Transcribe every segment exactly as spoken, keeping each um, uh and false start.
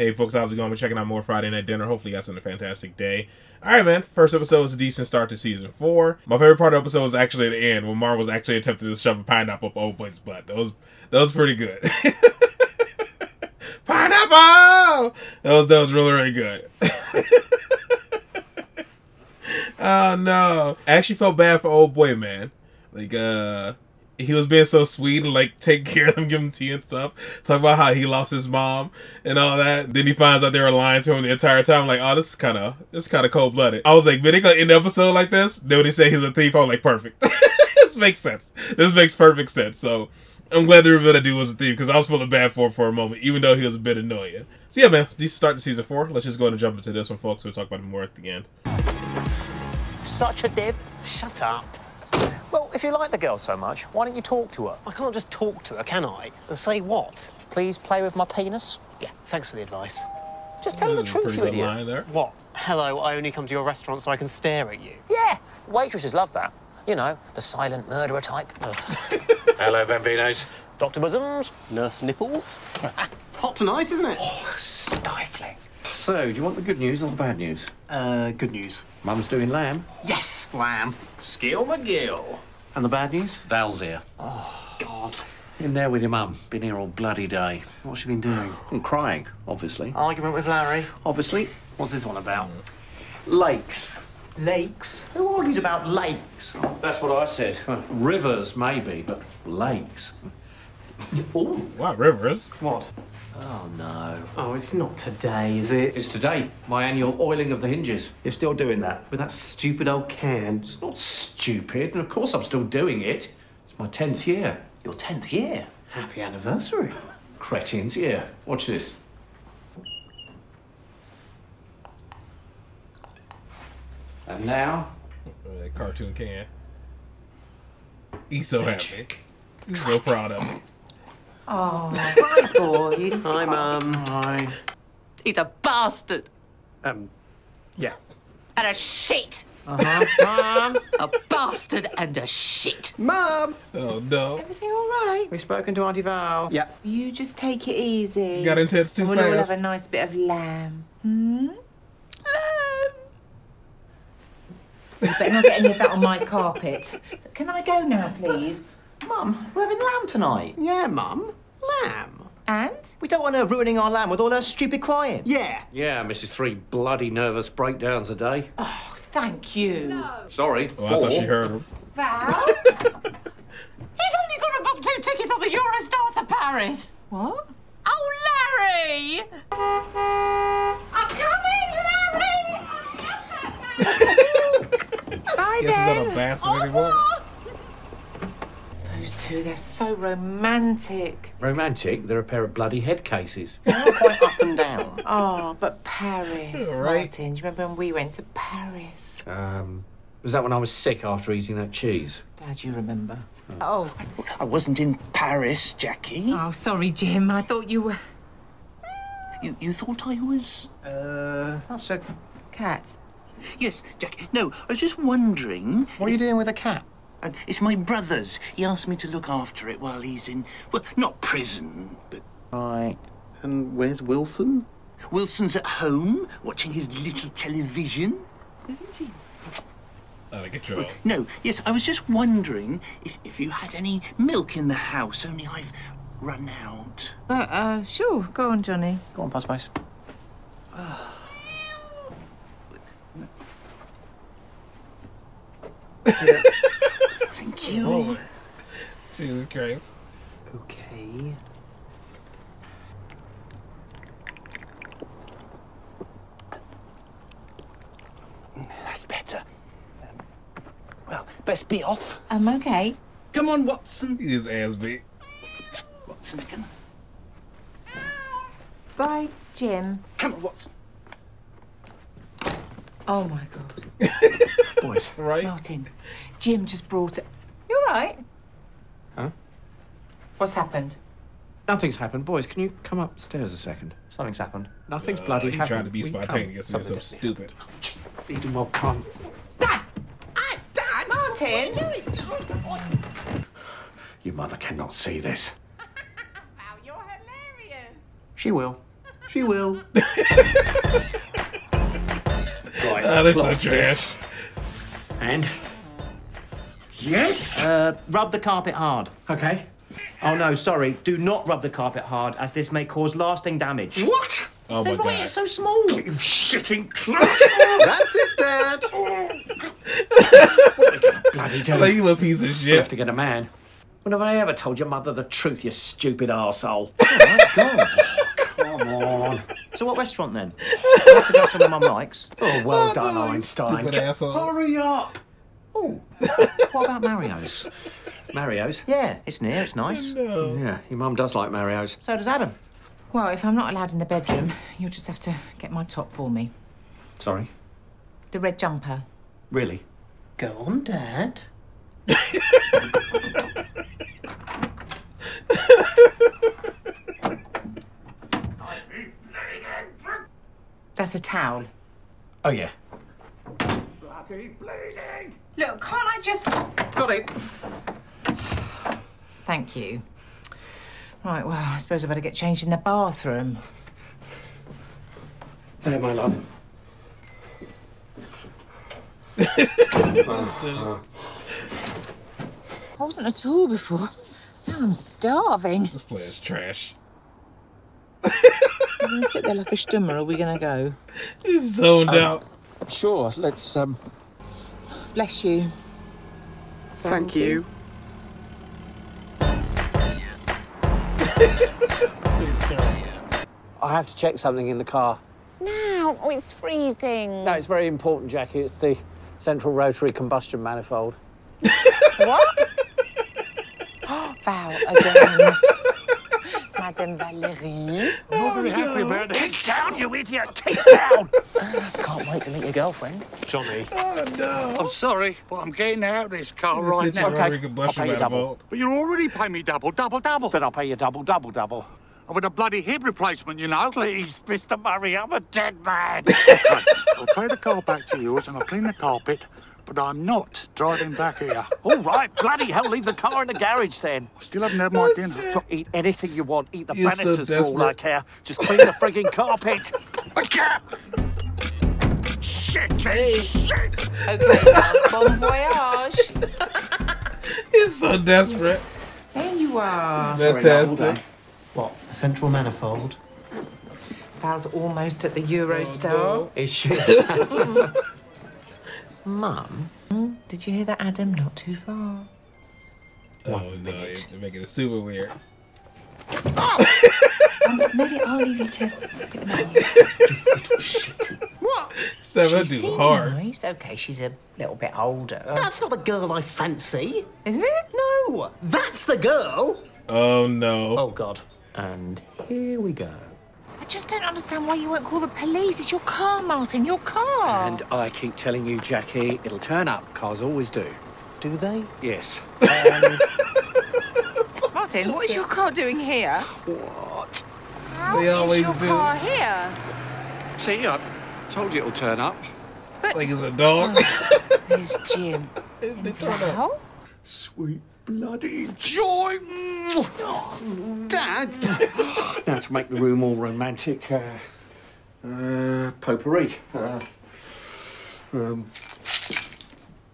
Hey folks, how's it going? We're checking out more Friday Night Dinner. Hopefully you guys had a fantastic day. Alright man, first episode was a decent start to season four. My favorite part of the episode was actually at the end, when Mar was actually attempting to shove a pineapple up old boy's butt. That was, that was pretty good. Pineapple! That was, that was really, really good. Oh no. I actually felt bad for old boy, man. Like, uh... he was being so sweet and like take care of them, give him tea and stuff. Talk about how he lost his mom and all that. Then he finds out they were lying to him the entire time. I'm like, oh, this is kind of this kind of cold blooded. I was like, man, they gonna end the episode like this? Then when he said he's a thief, I'm like, perfect. This makes sense. This makes perfect sense. So I'm glad they revealed that dude was a thief because I was feeling bad for him for a moment, even though he was a bit annoying. So yeah, man, these start to season four. Let's just go ahead and jump into this one, folks. We'll talk about it more at the end. Such a div. Shut up. Well, if you like the girl so much, why don't you talk to her? I can't just talk to her, can I? And say what? Please play with my penis? Yeah, thanks for the advice. Just tell her the truth, you idiot. What? Hello, I only come to your restaurant so I can stare at you. Yeah, waitresses love that. You know, the silent murderer type. Hello, Bambinos. Doctor Bosoms. Nurse Nipples. Hot tonight, isn't it? Oh, stifling. So, do you want the good news or the bad news? Uh, good news. Mum's doing lamb. Yes, lamb. Skill McGill. And the bad news? Val's here. Oh, God. In there with your mum. Been here all bloody day. What's she been doing? And crying, obviously. Argument with Larry. Obviously. What's this one about? Lakes. Lakes? Who argues about lakes? That's what I said. Well, rivers, maybe, but lakes. Ooh. Wow, rivers. What? Oh, no. Oh, it's not today, is it? It's today. My annual oiling of the hinges. You're still doing that? With that stupid old can? It's not stupid. And of course I'm still doing it. It's my tenth year. Your tenth year? Happy anniversary. Cretins, yeah. Watch this. And now... Uh, that cartoon can. He's so happy. He's so proud of him. Oh, hi, boys. Hi, Mum. Hi. He's a bastard. Um, yeah. And a shit. Uh-huh, Mum. A bastard and a shit. Mum. Oh, no. Everything all right? We've spoken to Auntie Val. Yeah. You just take it easy. Got intense too fast. We'll all have a nice bit of lamb. Hmm? Lamb. You better not get any of that on my carpet. Can I go now, please? Mum, we're having lamb tonight. Yeah, Mum. Lamb. And? We don't want her ruining our lamb with all her stupid crying. Yeah. Yeah, Missus Three bloody nervous breakdowns a day. Oh, thank you. No. Sorry. Oh, I thought she heard him. Val? He's only going to book two tickets on the Eurostar to Paris. What? Oh, Larry! I'm coming, Larry! Bye, guess then. He's not a bastard oh, anymore. Those two, they're so romantic. Romantic? They're a pair of bloody head cases. They're all quite up and down. Oh, but Paris, right. Martin, do you remember when we went to Paris? Um, was that when I was sick after eating that cheese? Glad you remember. Oh. oh. I wasn't in Paris, Jackie. Oh, sorry, Jim. I thought you were... You, you thought I was... Uh... That's a... cat. Yes, Jackie. No, I was just wondering... What if... are you doing with a cat? Uh, it's my brother's. He asked me to look after it while he's in, well, not prison, but... Right. And where's Wilson? Wilson's at home, watching his little television. Isn't he? Out of control. Well, no, yes, I was just wondering if, if you had any milk in the house, only I've run out. Uh, uh, sure. Go on, Johnny. Go on, pass by. Oh. Yeah. Thank you. Oh, Jesus Christ. Okay. That's better. Well, best be off. I'm okay. Come on, Watson. His ass beat. Watson, come on. Bye, Jim. Come on, Watson. Oh, my God. Boys. Right? Martin, Jim just brought it. You all right? Huh? What's happened? Nothing's happened. Boys, can you come upstairs a second? Something's happened. Nothing's uh, bloody happened. Trying to be spontaneous and so stupid. Just lead him up, come. Dad! I, Dad! Martin! What are you doing? Your mother cannot see this. Wow, you're hilarious. She will. She will. Right, oh, that's so trash. And? Yes? Uh, rub the carpet hard. Okay. Oh, no, sorry. Do not rub the carpet hard, as this may cause lasting damage. What? Oh, my God. Then why it's so small? You shitting clown. That's it, Dad. What the bloody hell? You a piece of shit. I have to get a man. When have I ever told your mother the truth, you stupid arsehole? Oh, my God. Come on. So what restaurant, then? I have to go somewhere Mum likes. Oh, well oh, done, no, Einstein. Hurry up. Oh, what about Mario's? Mario's? Yeah, it's near, it's nice. No. Yeah, your mum does like Mario's. So does Adam. Well, if I'm not allowed in the bedroom, you'll just have to get my top for me. Sorry? The red jumper. Really? Go on, Dad. That's a towel. Oh, yeah. Bloody bleeding! Look, can't I just... Got it. Thank you. Right, well, I suppose I better get changed in the bathroom. There, my love. I wasn't at all before. Now I'm starving. This place is trash. Are we going to sit there like a stummer, or are we going to go? He's zoned um, out. Sure, let's, um... Bless you. Thank, Thank you. you. I have to check something in the car. Now, oh, it's freezing. No, it's very important, Jackie. It's the central rotary combustion manifold. What? Oh, wow, again. Madame Valérie. I'm not very happy about it. Kick down, you idiot! Kick down! I can't wait to meet your girlfriend. Johnny. Oh, no. I'm sorry, but I'm getting out of this car this right now. Okay, I'll pay you double. But you're already paying me double, double, double. Then I'll pay you double, double, double. I want a bloody hip replacement, you know. Please, Mister Murray, I'm a dead man. Right, I'll take the car back to yours and I'll clean the carpet, but I'm not driving back here. All right, bloody hell, leave the car in the garage then. I still haven't had my dinner. Eat anything you want. Eat the You're banisters so all I care. Just clean the frigging carpet. I can't. Shit, hey. shit. Okay, now, bon voyage. He's so desperate. There you are. It's fantastic. What, the central manifold? Val's almost at the Eurostar. Oh, no. It should have. Mum, did you hear that, Adam? Not too far. Oh, One no, minute. You're making it super weird. Oh! um, maybe I'll leave you to look at the menu. Little shit. What? So that'd be hard. Nice. Okay, she's a little bit older. That's not the girl I fancy. Isn't it? No, that's the girl. Oh, no. Oh, God. And here we go. I just don't understand why you won't call the police. It's your car, Martin, your car. And I keep telling you, Jackie, it'll turn up. Cars always do. Do they? Yes. Um... Martin, what is your car doing here? What? How they always is your do. car here? See, I told you it'll turn up. But... Like it's a dog. There's Jim. They turn up. Sweet. Bloody joy! Oh, Dad! Now to make the room all romantic, uh, uh, potpourri. Uh, um.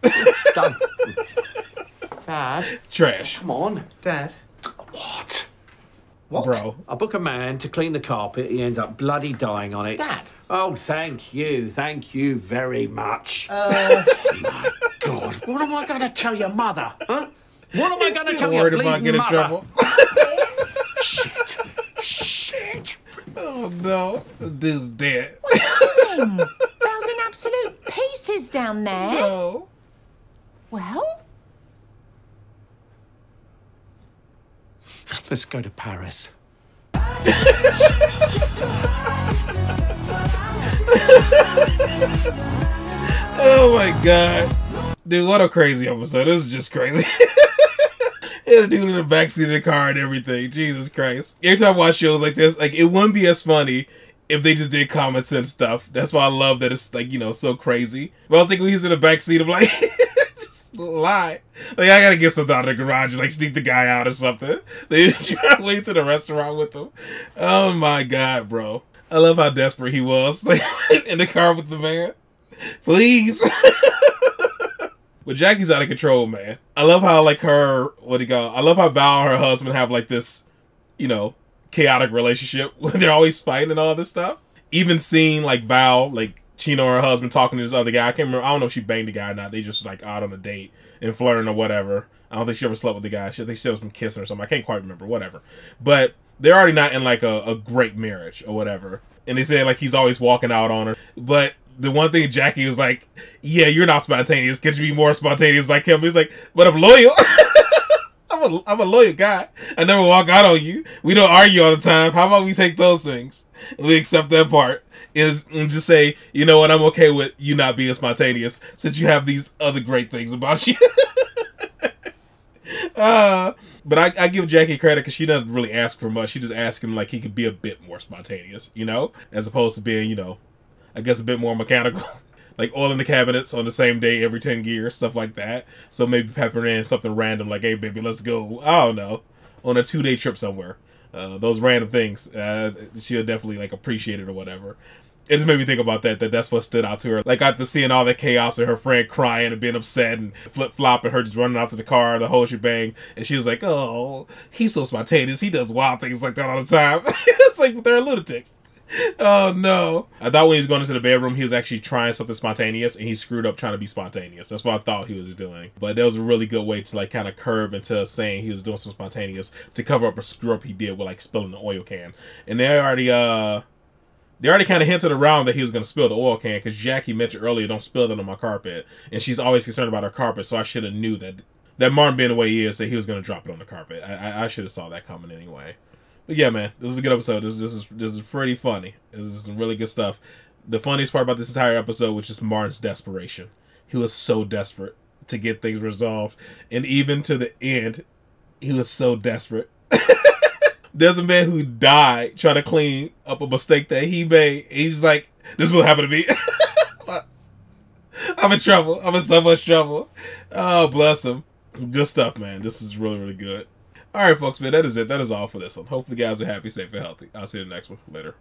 Done. Dad. Trash. Come on. Dad. What? What? Bro. I book a man to clean the carpet, he ends up bloody dying on it. Dad. Oh, thank you. Thank you very much. Uh... Oh, my God. What am I going to tell your mother, huh? What am I going to tell you, bleeding about getting mother? Trouble. Shit. Shit. Oh, no. This dude's dead. What are you doing? Bells in absolute pieces down there. No. Well? Let's go to Paris. Oh, my God. Dude, what a crazy episode. This is just crazy. And a dude in the backseat of the car and everything. Jesus Christ. Every time I watch shows like this, like, it wouldn't be as funny if they just did common sense stuff. That's why I love that it's, like, you know, so crazy. But I was thinking when he's in the backseat, I'm like, just lie. Like, I gotta get something out of the garage and, like, sneak the guy out or something. They try to wait to the restaurant with him. Oh, my God, bro. I love how desperate he was in the car with the man. Please. But Jackie's out of control, man. I love how, like, her, what do you call it? I love how Val and her husband have, like, this, you know, chaotic relationship where they're always fighting and all this stuff. Even seeing, like, Val, like, Chino and her husband talking to this other guy. I can't remember. I don't know if she banged the guy or not. They just was, like, out on a date and flirting or whatever. I don't think she ever slept with the guy. She, I think she was from kissing or something. I can't quite remember. Whatever. But they're already not in, like, a, a great marriage or whatever. And they say, like, he's always walking out on her. But the one thing Jackie was like, yeah, you're not spontaneous. Could you be more spontaneous like him? He's like, but I'm loyal. I'm, a, I'm a loyal guy. I never walk out on you. We don't argue all the time. How about we take those things? And we accept that part. And, and just say, you know what? I'm okay with you not being spontaneous since you have these other great things about you. uh, but I, I give Jackie credit because she doesn't really ask for much. She just asks him like he could be a bit more spontaneous, you know? As opposed to being, you know, I guess a bit more mechanical, like oil in the cabinets on the same day every ten years, stuff like that. So maybe pepper in something random like, hey, baby, let's go, I don't know, on a two-day trip somewhere. Uh, those random things, uh, she'll definitely like appreciate it or whatever. It just made me think about that, that that's what stood out to her. Like after seeing all that chaos and her friend crying and being upset and flip-flopping, her just running out to the car, the whole shebang. And she was like, oh, he's so spontaneous. He does wild things like that all the time. It's like they're lunatics. Oh no. I thought when he was going into the bedroom, he was actually trying something spontaneous and he screwed up trying to be spontaneous. That's what I thought he was doing. But that was a really good way to like kind of curve into saying he was doing some spontaneous to cover up a screw up he did with like spilling the oil can. And they already, uh, they already kind of hinted around that he was going to spill the oil can because Jackie mentioned earlier, don't spill it on my carpet. And she's always concerned about her carpet. So I should have knew that, that Martin being the way he is, that he was going to drop it on the carpet. I, I, I should have saw that coming anyway. But yeah, man, this is a good episode. This, this is this is pretty funny. This is some really good stuff. The funniest part about this entire episode was just Martin's desperation. He was so desperate to get things resolved, and even to the end, he was so desperate. There's a man who died trying to clean up a mistake that he made. He's like, "This will happen to me. I'm in trouble. I'm in so much trouble." Oh, bless him. Good stuff, man. This is really, really good. All right, folks, man, that is it. That is all for this one. Hopefully, you guys are happy, safe, and healthy. I'll see you in the next one. Later.